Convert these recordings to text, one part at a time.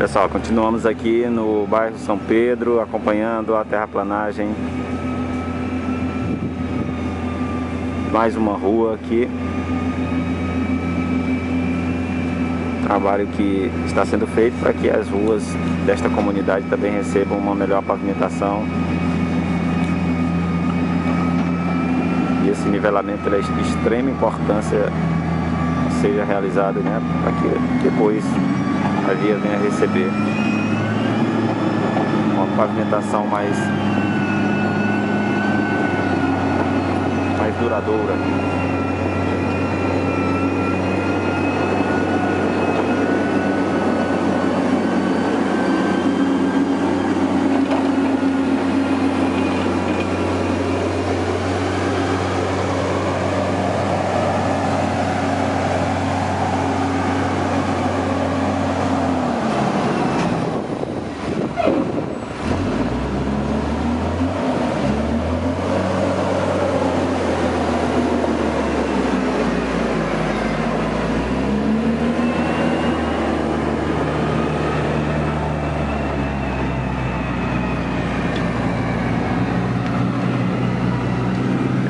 Pessoal, continuamos aqui no bairro São Pedro, acompanhando a terraplanagem. Mais uma rua aqui. Trabalho que está sendo feito para que as ruas desta comunidade também recebam uma melhor pavimentação. E esse nivelamento é de extrema importância que seja realizado, né, para que depois a via venha receber uma pavimentação mais duradoura.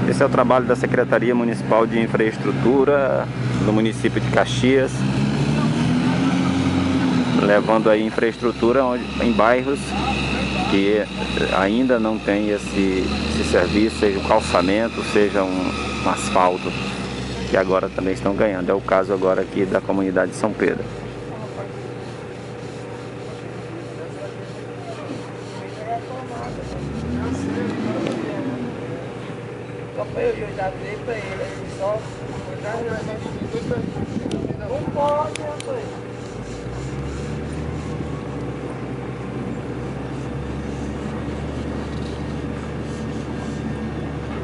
Esse é o trabalho da Secretaria Municipal de Infraestrutura do município de Caxias, levando a infraestrutura em bairros que ainda não tem esse serviço, seja um calçamento, seja um asfalto, que agora também estão ganhando. É o caso agora aqui da comunidade de São Pedro.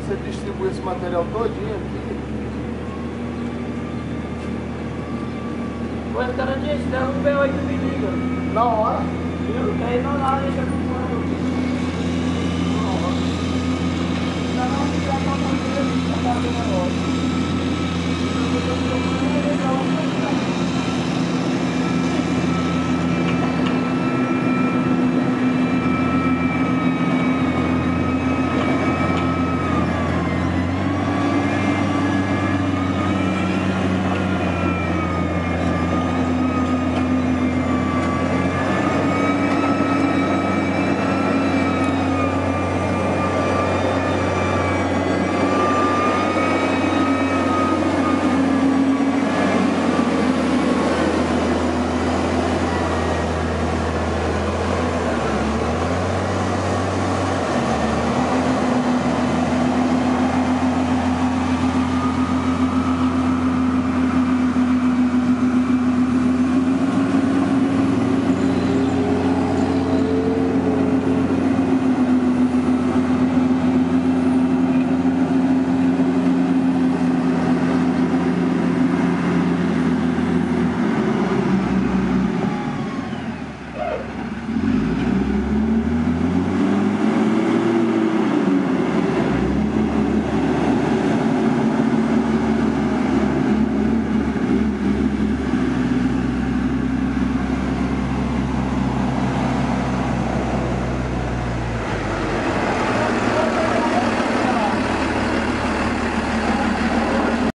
Você distribui esse material todinho aqui. Pode estar na gestão, o B8 me liga. Na hora? Viu? Aí na hora, deixa com o mano. Na hora. Tá na hora de tratar a família, tá na hora.